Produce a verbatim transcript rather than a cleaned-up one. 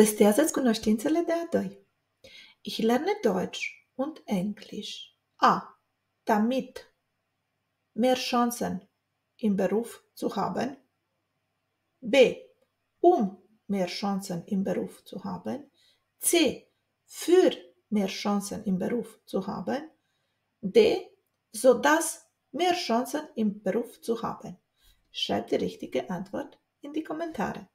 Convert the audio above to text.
Testează-ți cunoștințele de a doi. Ich lerne Deutsch und Englisch. A. Damit mehr Chancen im Beruf zu haben. B. Um mehr Chancen im Beruf zu haben. C. Für mehr Chancen im Beruf zu haben. D. Sodass mehr Chancen im Beruf zu haben. Schreibt die richtige Antwort in die Kommentare.